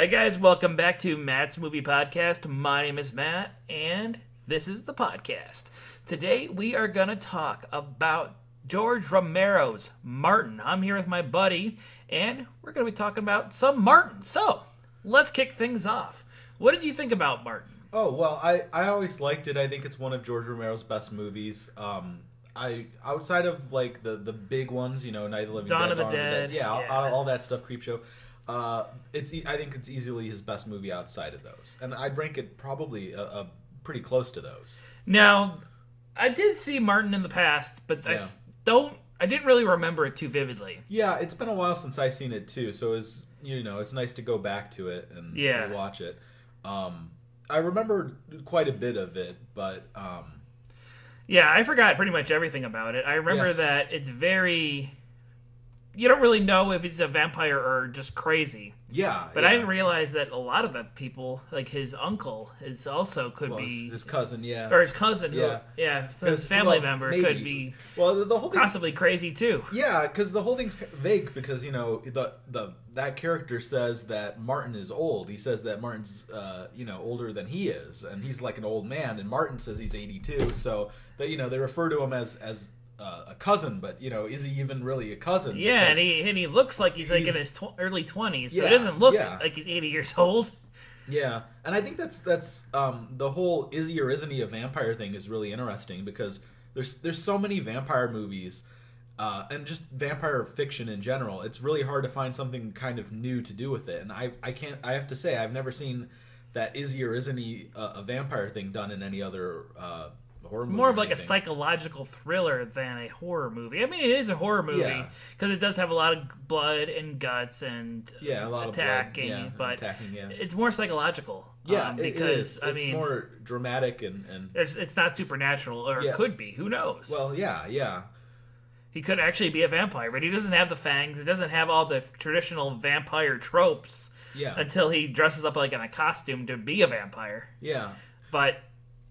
Hey guys, welcome back to Matt's Movie Podcast. My name is Matt, and this is the podcast. Today we are going to talk about George Romero's Martin. I'm here with my buddy, and we're going to be talking about some Martin. So, let's kick things off. What did you think about Martin? Oh, well, I always liked it. I think it's one of George Romero's best movies. Outside of, like, the big ones, you know, Night of the Living Dead, Dawn of the Dead. Yeah, yeah. All that stuff, Creepshow. I think it's easily his best movie outside of those. And I'd rank it probably a pretty close to those. Now, I did see Martin in the past, but yeah. I didn't really remember it too vividly. Yeah, it's been a while since I've seen it too, so it's nice to go back to it and watch it. I remember quite a bit of it, but yeah, I forgot pretty much everything about it. I remember that it's very... You don't really know if he's a vampire or just crazy. Yeah. But I didn't realize that a lot of the people, like his uncle, is also could be... His cousin, yeah. Or his cousin. Yeah. Who, yeah. So his family member maybe. Could be the whole possibly crazy, too. Yeah, because the whole thing's vague because, you know, that character says that Martin is old. He says that Martin's, older than he is. And he's like an old man. And Martin says he's 82. So, they refer to him as a cousin, but is he even really a cousin? Yeah, because and he looks like he's in his early 20s. So it doesn't look like he's 80 years old. Yeah, and I think that's the whole is he or isn't he a vampire thing is really interesting because there's so many vampire movies and just vampire fiction in general. It's really hard to find something kind of new to do with it, and I have to say I've never seen that is he or isn't he a vampire thing done in any other. It's more of like a psychological thriller than a horror movie. I mean, it is a horror movie because it does have a lot of blood and guts and attacking, but it's more psychological. Yeah, because it is. It's more dramatic and it's not supernatural, or it could be. Who knows? Well, yeah. He could actually be a vampire, but he doesn't have the fangs. He doesn't have all the traditional vampire tropes until he dresses up like in a costume to be a vampire. Yeah, but.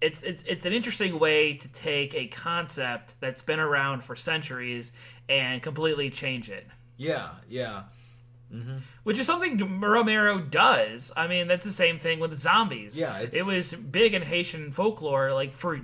It's an interesting way to take a concept that's been around for centuries and completely change it. Yeah. Mm-hmm. Which is something Romero does. I mean, that's the same thing with the zombies. Yeah, it was big in Haitian folklore like for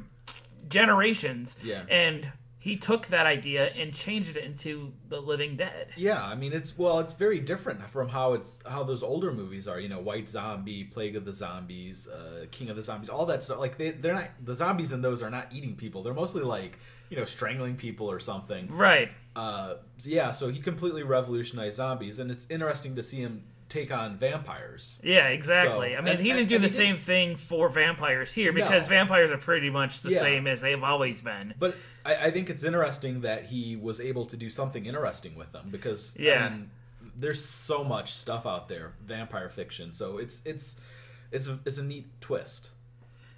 generations. Yeah, and he took that idea and changed it into The Living Dead. Yeah, I mean it's very different from how those older movies are. You know, White Zombie, Plague of the Zombies, King of the Zombies, all that stuff. Like they're not the zombies in those are not eating people. They're mostly like strangling people or something. Right. So he completely revolutionized zombies, and it's interesting to see him take on vampires. Yeah, exactly. So, he didn't do the same thing for vampires here because vampires are pretty much the same as they've always been. But I think it's interesting that he was able to do something interesting with them because there's so much stuff out there, vampire fiction. So it's a neat twist.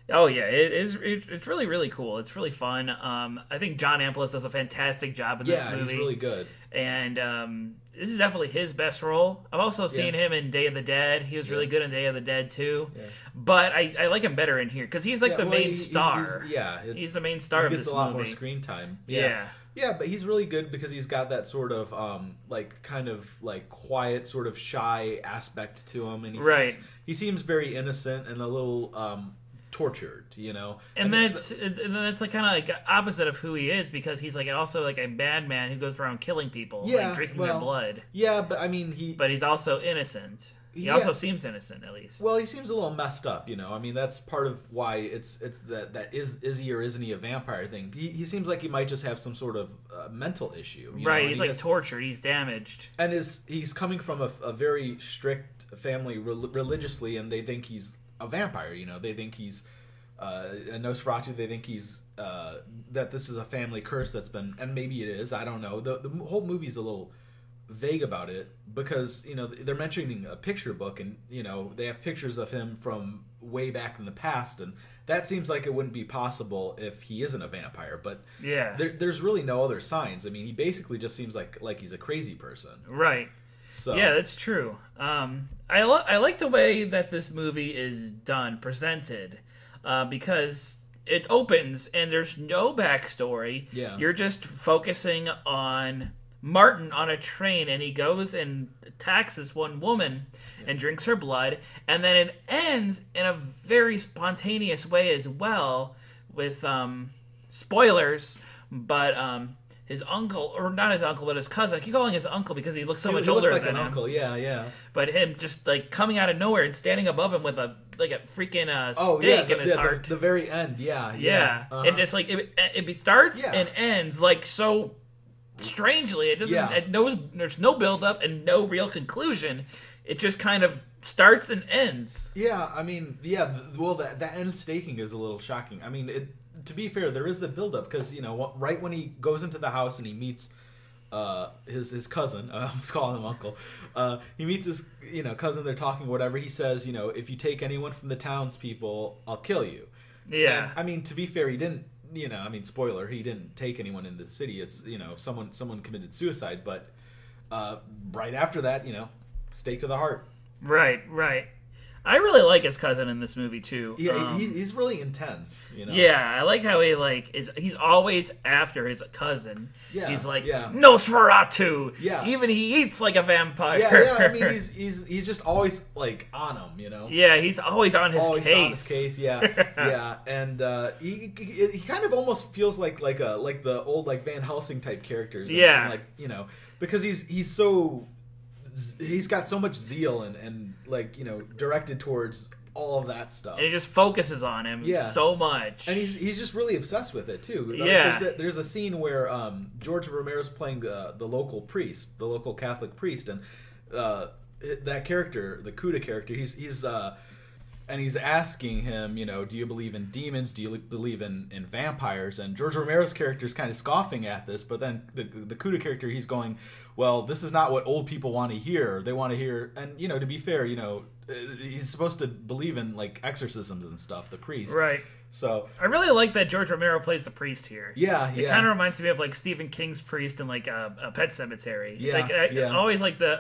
Oh yeah, it is. It's really, really cool. It's really fun. I think John Amplas does a fantastic job in this movie. Yeah, he's really good. And this is definitely his best role. I've also seen him in Day of the Dead. He was really good in Day of the Dead too. Yeah. But I like him better in here because he's like the main star. He's the main star of this movie. He gets a lot more screen time. Yeah, but he's really good because he's got that sort of quiet, sort of shy aspect to him, and he seems very innocent and a little. Tortured, and that's like kind of like opposite of who he is because he's like also like a bad man who goes around killing people, like drinking their blood. Yeah, but I mean But he's also innocent. He also seems innocent, at least. Well, he seems a little messed up, I mean that's part of why it's that is he or isn't he a vampire thing. He seems like he might just have some sort of mental issue. Right, he's like tortured. He's damaged, and he's coming from a very strict family religiously, and they think he's. A vampire, They think he's a Nosferatu. They think he's that this is a family curse that's been, and maybe it is. I don't know. The whole movie's a little vague about it because they're mentioning a picture book, and they have pictures of him from way back in the past, and that seems like it wouldn't be possible if he isn't a vampire. But there's really no other signs. I mean, he basically just seems like he's a crazy person, right? So. Yeah, that's true. I like the way that this movie is presented, because it opens and there's no backstory. Yeah. You're just focusing on Martin on a train, and he goes and attacks this one woman and drinks her blood, and then it ends in a very spontaneous way as well with spoilers, but his uncle, or not his uncle, but his cousin. I keep calling his uncle because he looks so much older than him. He looks like an uncle, yeah, yeah. But him just, like, coming out of nowhere and standing above him with a, like, a freaking stake in his heart. The very end, yeah, yeah. And it's like, it starts and ends, like, so strangely. It doesn't, there's no build-up and no real conclusion. It just kind of starts and ends. Yeah, I mean, yeah, well, that end staking is a little shocking. I mean, to be fair, there is the buildup because, you know, right when he goes into the house and he meets his cousin, I was calling him uncle, he meets his, you know, cousin, they're talking, whatever, he says, you know, if you take anyone from the townspeople, I'll kill you. Yeah. And, I mean, to be fair, he didn't, you know, I mean, spoiler, he didn't take anyone in the city. It's, you know, someone committed suicide, but right after that, you know, stake to the heart. Right, right. I really like his cousin in this movie too. Yeah, he's really intense, you know. Yeah, I like how he he's always after his cousin. Yeah, he's like Nosferatu. Yeah, even he eats like a vampire. Yeah, yeah. I mean, he's just always like on him, you know. Yeah, he's always on his case. Always on his case. Yeah, yeah, and he kind of almost feels like the old Van Helsing type characters. And, yeah, and you know, because he's so. He's got so much zeal and like, you know, directed towards all of that stuff. And it just focuses on him so much. And he's just really obsessed with it, too. Like, yeah. There's a scene where George Romero's playing the local priest, the local Catholic priest. And that character, the Cuda character, and he's asking him, you know, do you believe in demons? Do you believe in vampires? And George Romero's character is kind of scoffing at this, but then the Cuda character, he's going, well, this is not what old people want to hear. They want to hear, and, you know, to be fair, you know, he's supposed to believe in, like, exorcisms and stuff, the priest. Right. So I really like that George Romero plays the priest here. Yeah, yeah. It kind of reminds me of, like, Stephen King's priest in, like, a Pet Sematary. Yeah, like, I always like the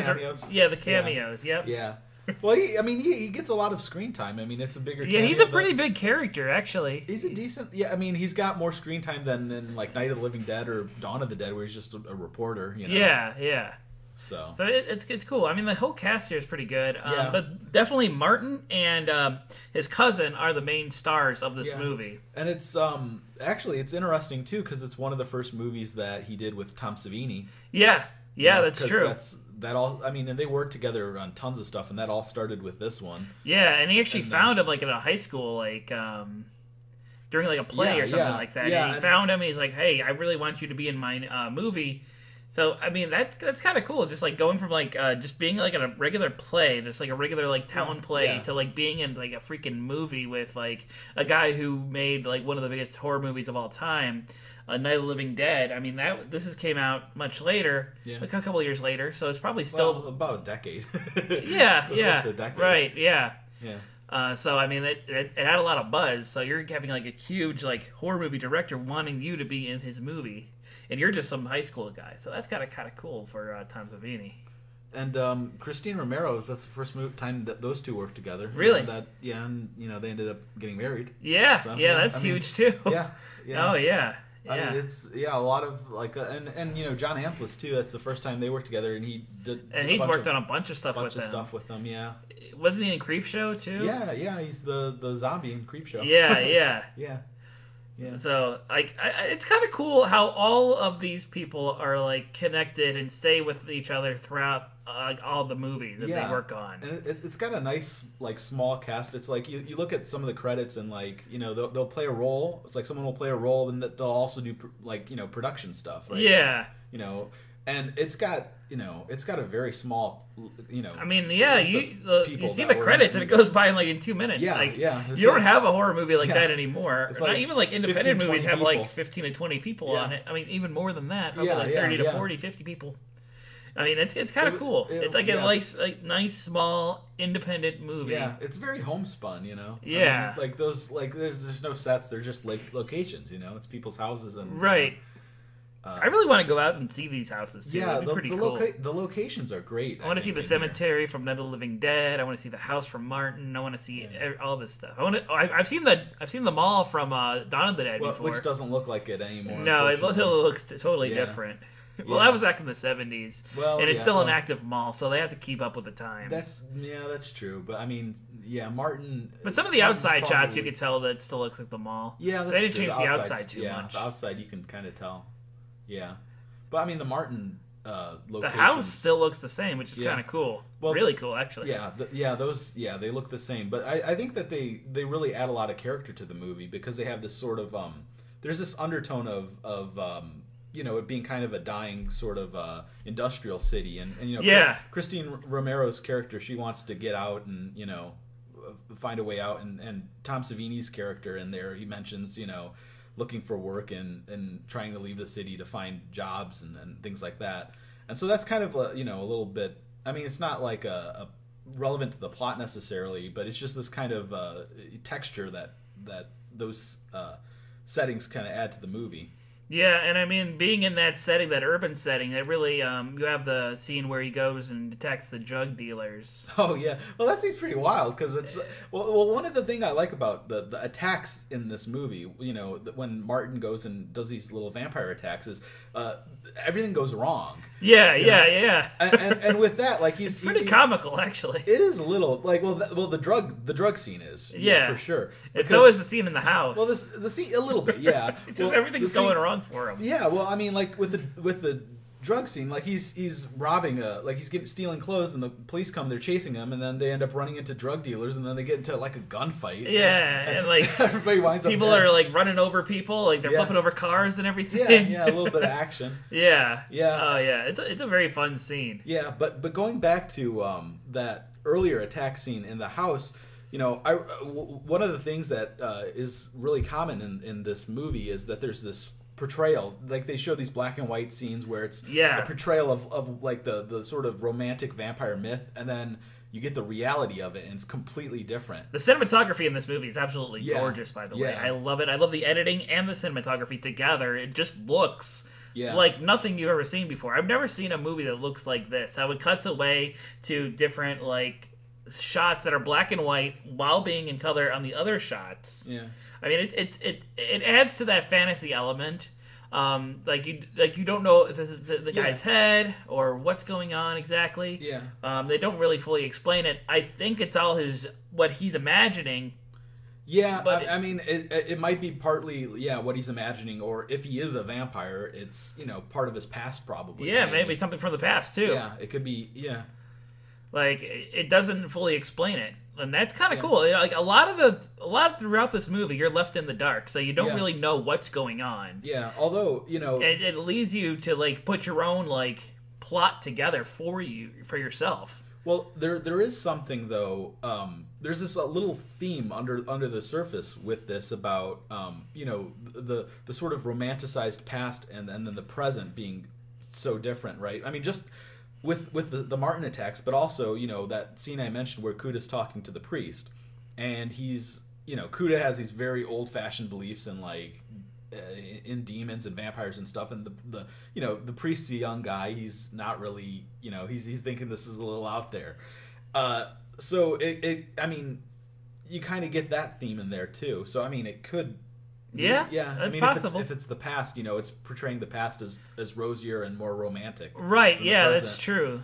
cameos. Yeah, the cameos, yeah. Yep. Yeah. Well, he gets a lot of screen time. I mean, it's a bigger cameo. Yeah, he's a pretty big character, actually. He's a decent... Yeah, I mean, he's got more screen time than in, like, Night of the Living Dead or Dawn of the Dead, where he's just a reporter, you know? Yeah, yeah. So it's cool. I mean, the whole cast here is pretty good. Yeah. But definitely Martin and his cousin are the main stars of this movie. And it's... actually, it's interesting, too, because it's one of the first movies that he did with Tom Savini. Yeah, yeah, you know, that's true. And they worked together on tons of stuff, and that all started with this one. Yeah, and he actually found him like at a high school, like during like a play or something like that. Yeah, and he found him, and he's like, "Hey, I really want you to be in my movie." So I mean, that's kind of cool. Just like going from like just being like in a regular play, just like a regular like town play, to like being in like a freaking movie with like a guy who made like one of the biggest horror movies of all time. Night of the Living Dead. I mean, this came out much later, like a couple of years later, so it's probably still... Well, about a decade. Yeah, yeah, a decade. Right, yeah. Yeah. So, I mean, it had a lot of buzz, so you're having, like, a huge, like, horror movie director wanting you to be in his movie, and you're just some high school guy, so that's kind of cool for Tom Savini. And Christine Romero, that's the first time that those two worked together. Really? And, you know, they ended up getting married. Yeah, so, yeah, that's huge, too. Yeah, yeah. Oh, yeah. I mean, it's a lot of like, and you know, John Amplas too. That's the first time they worked together, and he did. And he's worked on a bunch of stuff with them. Yeah. Wasn't he in Creepshow too? Yeah, yeah. He's the zombie in Creepshow. Yeah, yeah, yeah. Yeah. So like, it's kind of cool how all of these people are like connected and stay with each other throughout all the movies that they work on. And it's got a nice like small cast. It's like you look at some of the credits and like, you know, they'll play a role. It's like someone will play a role and they'll also do like, you know, production stuff. Right? Yeah. You know, and it's got a very small, you know. I mean, yeah, you see the credits and it goes by in like in 2 minutes. Yeah, like, yeah. You don't have a horror movie like that anymore. It's like not even like independent movies have like 15 to 20 people on it. I mean, even more than that, probably like 30 to 40, 50 people. I mean, it's kind of cool. It's like a nice small independent movie. Yeah, it's very homespun, you know. Yeah, I mean, like those like there's no sets. They're just like locations, you know. It's people's houses and right. I really want to go out and see these houses too. Yeah, the locations are great. I want to see the cemetery from Night of the Living Dead. I want to see the house from Martin. I want to see all this stuff. I've seen the mall from Dawn of the Dead before, which doesn't look like it anymore. No, it totally looks totally different. Well, that was back in the 70s. Well, and it's still an active mall, so they have to keep up with the times. That's true. But I mean, Martin. But some of the outside shots, you could tell that it still looks like the mall. Yeah, that's true. They didn't change the outside too much. The outside, you can kind of tell. Yeah, but I mean, the Martin. The house still looks the same, which is kind of cool. Well, really cool, actually. Yeah, they look the same. But I think that they really add a lot of character to the movie because they have this sort of there's this undertone of it being kind of a dying sort of industrial city, and Christine Romero's character, she wants to get out and find a way out, and Tom Savini's character in there, he mentions looking for work and trying to leave the city to find jobs and things like that. And so that's kind of a little bit, I mean, it's not like a relevant to the plot necessarily, but it's just this kind of texture that those settings kind of add to the movie. Yeah, and I mean, being in that setting, that urban setting, it really, you have the scene where he goes and attacks the drug dealers. Oh, yeah. Well, that seems pretty wild, because it's, one of the things I like about the attacks in this movie, when Martin goes and does these little vampire attacks, is everything goes wrong. Yeah. And with that, like, he's... It's pretty comical, actually. It is a little, like, the drug scene is. Yeah. For sure. It's always the scene in the house. Well, the scene, a little bit, yeah. Everything's going wrong for him. Yeah, well, I mean, like with the drug scene, like he's robbing stealing clothes, and the police come, they're chasing him, and then they end up running into drug dealers, and then they get into like a gunfight. Yeah, and like everybody winds up. People are like running over people, like they're flipping over cars and everything. Yeah, a little bit of action. Yeah. Oh yeah, it's a very fun scene. Yeah, but going back to that earlier attack scene in the house. One of the things that is really common in this movie is that there's this portrayal, like they show these black and white scenes where it's a portrayal of like the sort of romantic vampire myth, and then you get the reality of it, and it's completely different. The cinematography in this movie is absolutely gorgeous, by the way. I love it. I love the editing and the cinematography together. It just looks... Yeah. Like nothing you've ever seen before. I've never seen a movie that looks like this, how it cuts away to different like shots that are black and white while being in color on the other shots. Yeah, I mean it adds to that fantasy element. Like you don't know if this is the guy's head or what's going on exactly. Yeah, they don't really fully explain it. I think it's all what he's imagining. Yeah, but I mean it might be partly what he's imagining, or if he is a vampire, it's part of his past probably. Yeah, maybe something from the past too. Yeah, it could be. Yeah. Like it doesn't fully explain it, and that's kind of cool. Like a lot throughout this movie, you're left in the dark, so you don't really know what's going on. Yeah, although it leads you to like put your own like plot together for yourself. Well, there is something though. There's this little theme under the surface with this about the sort of romanticized past and then the present being so different, right? I mean, just. With the Martin attacks, but also, that scene I mentioned where Kuda's talking to the priest, and he's, Kuda has these very old-fashioned beliefs in, like, in demons and vampires and stuff, and the priest's a young guy, he's not really, he's thinking this is a little out there. So, I mean, you kind of get that theme in there, too. So, I mean, it could... Yeah, I mean, possible. If it's the past, it's portraying the past as rosier and more romantic. Right, yeah, that's true.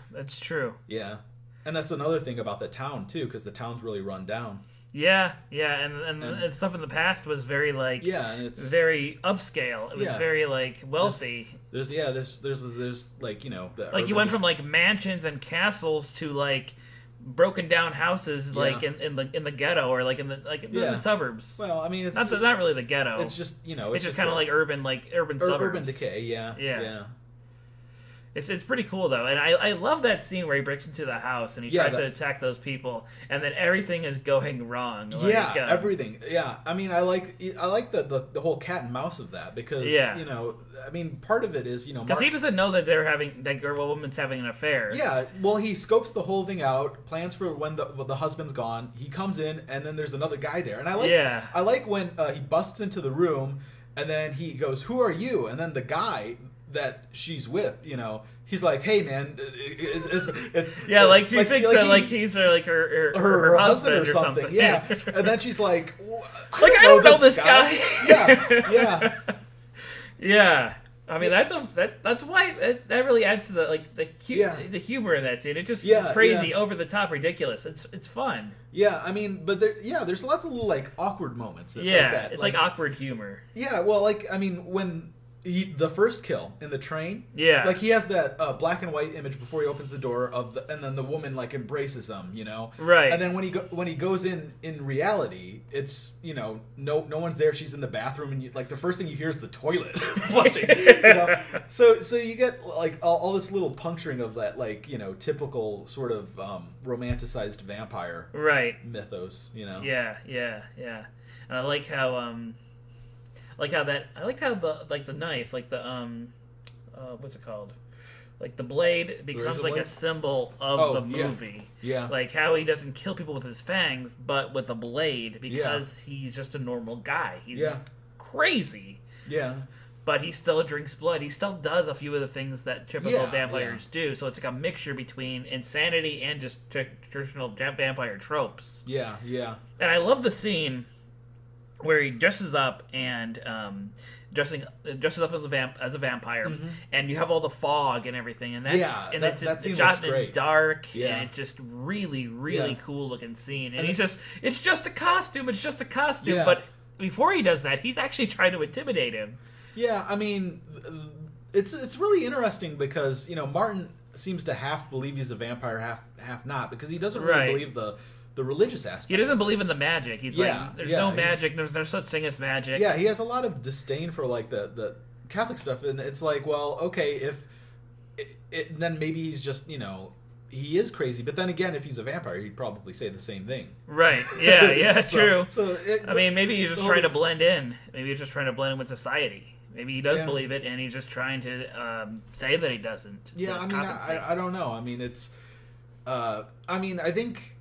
Yeah, and that's another thing about the town, too, because the town's really run down. Yeah, and stuff in the past was very, like, very upscale. It was very, like, wealthy. There's like, Like, you went from, like, mansions and castles to, like... broken down houses like in the ghetto or like in the suburbs. Well, I mean, it's not really the ghetto. It's just it's just kind of like urban suburbs. Urban decay. Yeah. It's pretty cool though, and I love that scene where he breaks into the house and he tries to attack those people, and then everything is going wrong. Like, everything. Yeah, I mean, I like the whole cat and mouse of that because I mean, part of it is because he doesn't know that they're having that girl woman's having an affair. Yeah, well, he scopes the whole thing out, plans for when the husband's gone. He comes in, and then there's another guy there, and I like when he busts into the room, and then he goes, "Who are you?" And then the guy that she's with, he's like, "Hey, man, it's like she thinks that like he's like her husband or something. Yeah, and then she's like, I don't know this guy. Yeah, yeah, yeah. I mean, that's why that really adds to the the humor that's in it. Just crazy, over the top, ridiculous. It's fun. Yeah, I mean, but there's lots of little awkward moments. Yeah, that. It's like awkward humor. Yeah, well, I mean, when the first kill in the train. Yeah, he has that black and white image before he opens the door of the, and then the woman embraces him, you know. Right. And then when he goes in reality, it's no one's there. She's in the bathroom, and the first thing you hear is the toilet flushing. You know? So you get all this little puncturing of that typical sort of romanticized vampire mythos, you know. Yeah. And I like how. I liked how the knife, what's it called? The blade becomes a symbol of the movie. Yeah. How he doesn't kill people with his fangs, but with a blade, because he's just a normal guy. He's just crazy. Yeah. But he still drinks blood. He still does a few of the things that typical vampires do. So it's a mixture between insanity and just traditional vampire tropes. Yeah, yeah. And I love the scene where he dresses up and dresses up as a vampire, mm-hmm. and you have all the fog and everything, and that's shot in dark, and it's just really cool looking scene. And he's it's just a costume, but before he does that, he's actually trying to intimidate him. Yeah, I mean, it's really interesting because Martin seems to half believe he's a vampire, half not, because he doesn't really believe the religious aspect. He doesn't believe in the magic. He's there's no magic. There's no such thing as magic. Yeah, he has a lot of disdain for the Catholic stuff, and it's well, okay, then maybe he's just he is crazy. But then again, if he's a vampire, he'd probably say the same thing. Right? Yeah, yeah, true. I mean, maybe he's just trying to blend in. Maybe he's just trying to blend in with society. Maybe he does believe it, and he's just trying to say that he doesn't. Yeah, I mean, I don't know. I mean, it's, I mean, I think.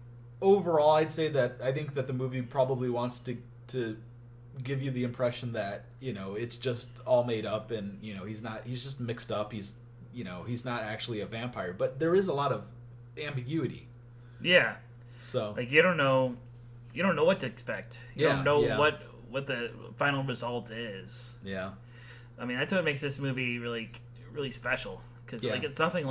Overall, I'd say that I think that the movie probably wants to give you the impression that it's just all made up, and he's not. He's just mixed up. He's he's not actually a vampire, but there is a lot of ambiguity. Yeah. So you don't know what to expect. You don't know what the final result is. Yeah. I mean, that's what makes this movie really special, because it's nothing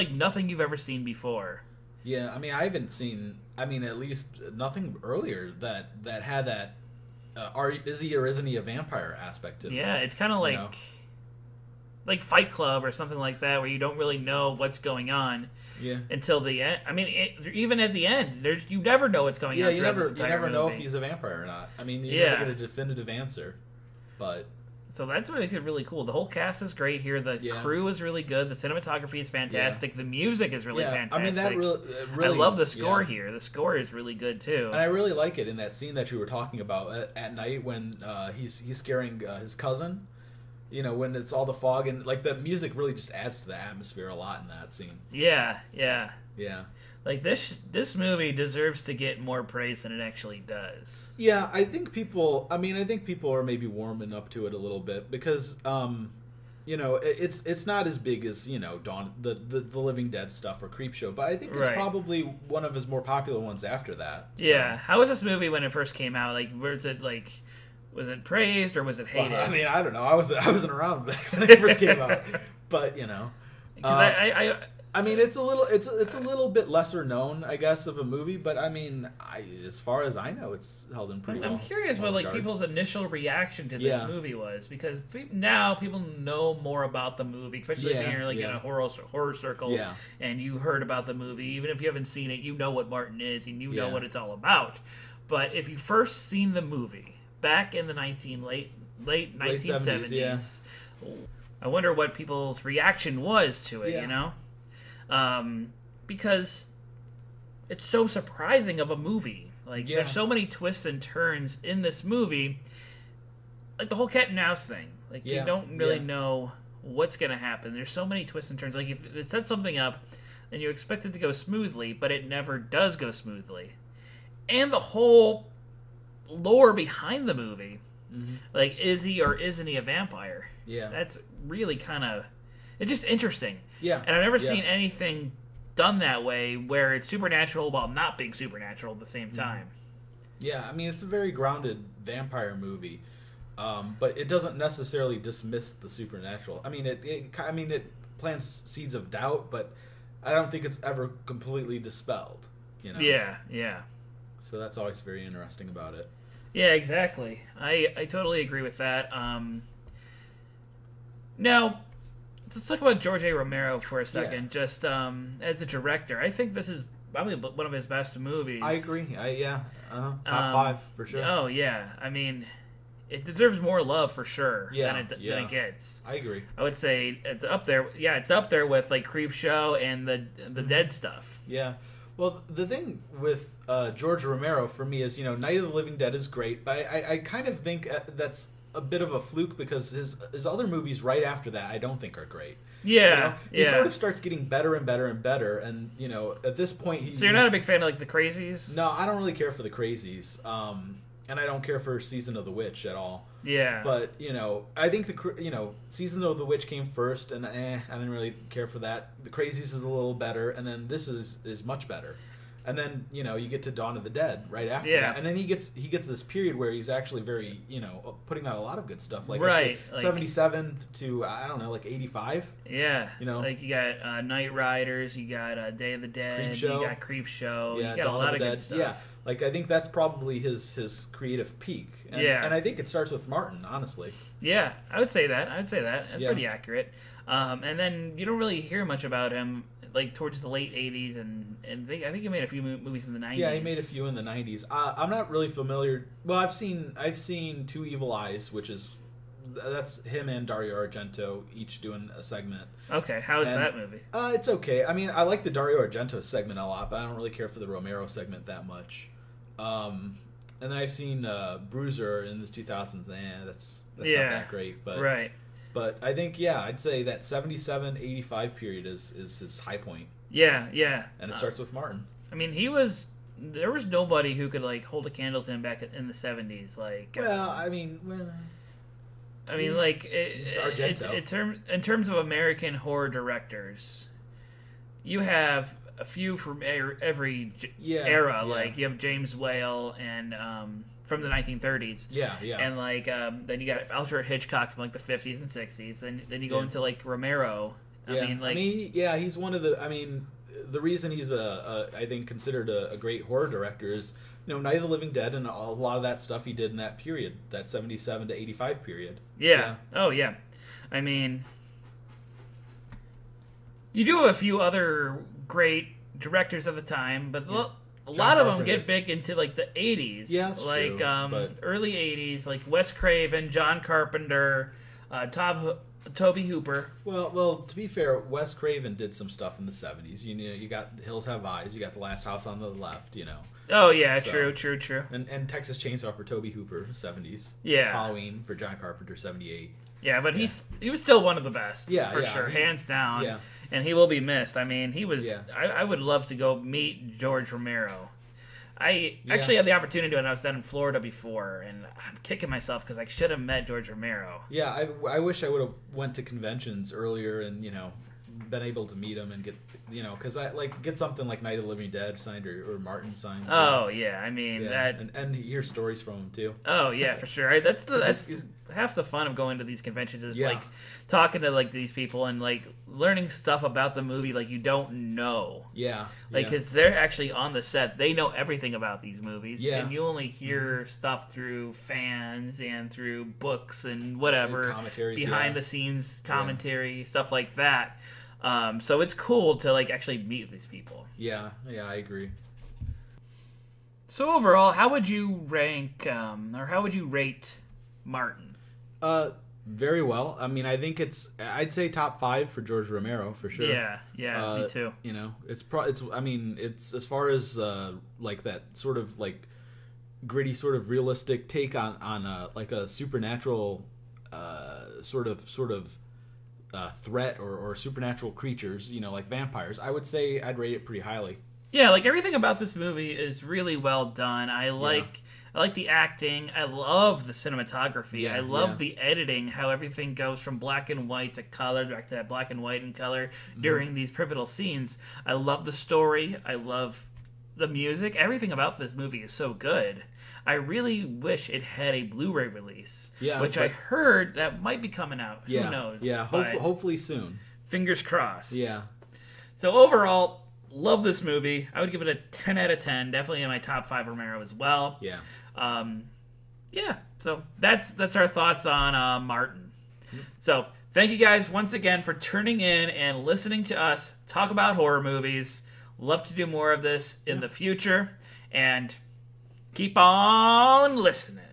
it's nothing you've ever seen before. Yeah, I mean, I haven't seen, at least nothing earlier that had that, is he or isn't he a vampire aspect to it. Yeah, it's kind of like Fight Club or something like that, where you don't really know what's going on until the end. I mean, even at the end, you never know what's going on. Yeah, you never know if he's a vampire or not. I mean, you never get a definitive answer, but... So that's what makes it really cool. The whole cast is great here. The crew is really good. The cinematography is fantastic. The music is really fantastic. I mean, that really, I love the score here. The score is really good, too. And I really like it in that scene that you were talking about at night when he's scaring his cousin. You know, when it's all the fog. And, the music really just adds to the atmosphere a lot in that scene. Yeah, yeah. Yeah. This movie deserves to get more praise than it actually does. Yeah, I think people are maybe warming up to it a little bit because it's not as big as, Dawn the Living Dead stuff or Creepshow, but I think it's probably one of his more popular ones after that. So. Yeah. How was this movie when it first came out? Was it praised or was it hated? Well, I mean, I don't know. I wasn't around back when it first came out. But, I mean, it's a little bit lesser known, I guess, of a movie, but I mean, as far as I know, it's held in pretty well. I'm curious what people's initial reaction to this movie was, because now people know more about the movie, especially if you're in a horror circle and you heard about the movie. Even if you haven't seen it, you know what Martin is and you know what it's all about. But if you first seen the movie back in the late 1970s, I wonder what people's reaction was to it. Because it's so surprising of a movie. There's so many twists and turns in this movie. The whole cat and mouse thing. You don't really know what's going to happen. There's so many twists and turns. If it sets something up, and you expect it to go smoothly, but it never does go smoothly. And the whole lore behind the movie. Mm-hmm. Is he or isn't he a vampire? Yeah. That's really kind of... It's just interesting. Yeah. And I've never seen anything done that way where it's supernatural while not being supernatural at the same time. Yeah, I mean, it's a very grounded vampire movie. But it doesn't necessarily dismiss the supernatural. I mean, it plants seeds of doubt, but I don't think it's ever completely dispelled. You know? Yeah, yeah. So that's always very interesting about it. Yeah, exactly. I totally agree with that. Now, let's talk about George A. Romero for a second. Yeah. Just as a director, I think this is probably one of his best movies. I agree. Yeah. Uh-huh. Top 5 for sure. Oh yeah. I mean, it deserves more love for sure than it gets. I agree. I would say it's up there. Yeah, it's up there with like Creepshow and the Dead stuff. Yeah. Well, the thing with George Romero for me is, you know, Night of the Living Dead is great, but I kind of think that's a bit of a fluke because his other movies right after that I don't think are great. Yeah, you know? He sort of starts getting better and better and better, and you know, at this point he... So you're not a big fan of like The Crazies? No, I don't really care for The Crazies, and I don't care for Season of the Witch at all. Yeah. But you know, I think Season of the Witch came first, and I didn't really care for that. The Crazies is a little better, and then this is much better. And then, you know, you get to Dawn of the Dead right after that. And then he gets this period where he's actually very, you know, putting out a lot of good stuff. Like, right. Like 77 to, I don't know, like 85. Yeah. You know? Like you got Knight Riders, you got Day of the Dead, Creepshow. You got Creepshow, yeah, you got Dawn a lot of good stuff. Yeah. Like, I think that's probably his creative peak. And, yeah. And I think it starts with Martin, honestly. Yeah, I would say that. That's pretty accurate. And then you don't really hear much about him like towards the late 80s, and I think he made a few movies in the 90s. Yeah, he made a few in the 90s. I'm not really familiar. Well, I've seen Two Evil Eyes, which is that's him and Dario Argento each doing a segment. Okay, how is that movie? It's okay. I mean, I like the Dario Argento segment a lot, but I don't really care for the Romero segment that much. And then I've seen Bruiser in the 2000s. That's not that great, but right. But I think, yeah, I'd say that 77-85 period is his high point. Yeah, yeah. And it starts with Martin. I mean, there was nobody who could, like, hold a candle to him back in the 70s. Like, well, like, in terms of American horror directors, you have a few from every era. Yeah. Like, you have James Whale and... from the 1930s, and like then you got Alfred Hitchcock from like the 50s and 60s, and then you go into like Romero. He's one of the. I mean, the reason he's considered a great horror director is, you know, Night of the Living Dead and a lot of that stuff he did in that period, that 77 to 85 period. Yeah. Oh yeah. I mean, you do have a few other great directors of the time, but. Yeah. A lot of them get big into like the 80s, like true, early 80s, like Wes Craven, John Carpenter, Toby Hooper. Well, to be fair, Wes Craven did some stuff in the 70s. You know, you got The Hills Have Eyes, you got The Last House on the Left. You know. Oh yeah, so, true. And Texas Chainsaw for Toby Hooper, 70s. Yeah. Halloween for John Carpenter, 78. Yeah, but he was still one of the best, for sure, hands down, and he will be missed. I mean, he was. Yeah. I would love to go meet George Romero. I actually had the opportunity when I was down in Florida before, and I'm kicking myself because I should have met George Romero. Yeah, I wish I would have went to conventions earlier and, you know, been able to meet him and get, you know, because I like get something like Night of the Living Dead signed or Martin signed. Oh yeah, I mean that, and hear stories from him too. Oh yeah, for sure. That's half the fun of going to these conventions is like talking to like these people and like learning stuff about the movie like you don't know. Yeah, like because they're actually on the set, they know everything about these movies, and you only hear stuff through fans and through books and whatever behind the scenes commentary stuff like that. So it's cool to like actually meet these people. Yeah, I agree. So overall, how would you rank or how would you rate Martin? Very well. I mean, I think I'd say top 5 for George Romero for sure. Yeah, me too. You know, it's as far as like that sort of like gritty, sort of realistic take on like a supernatural sort of. Threat or supernatural creatures, you know, like vampires, I would say I'd rate it pretty highly. Yeah, like everything about this movie is really well done. I like the acting. I love the cinematography. I love the editing, how everything goes from black and white to color, back to that black and white and color during these pivotal scenes. I love the story. I love the music, everything about this movie is so good. I really wish it had a Blu-ray release, which I heard that might be coming out. Yeah, who knows? Yeah, hopefully soon. Fingers crossed. Yeah. So overall, love this movie. I would give it a 10 out of 10. Definitely in my top 5 Romero as well. Yeah. Yeah, so that's our thoughts on Martin. Mm-hmm. So thank you guys once again for tuning in and listening to us talk about horror movies. Love to do more of this in the future, and keep on listening.